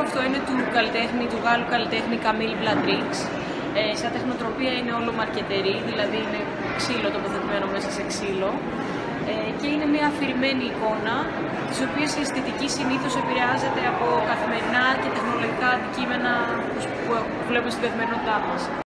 έργο αυτό είναι του Γάλλου καλλιτέχνη Καμίλ Βλαντρίξ. Σαν τεχνοτροπία είναι όλο μαρκετερή, δηλαδή είναι ξύλο τοποθετημένο μέσα σε ξύλο. Και είναι μια αφηρημένη εικόνα, της οποίας η αισθητική συνήθως επηρεάζεται από καθημερινά και τεχνολογικά αντικείμενα που βλέπουμε στην καθημερινότητά μας.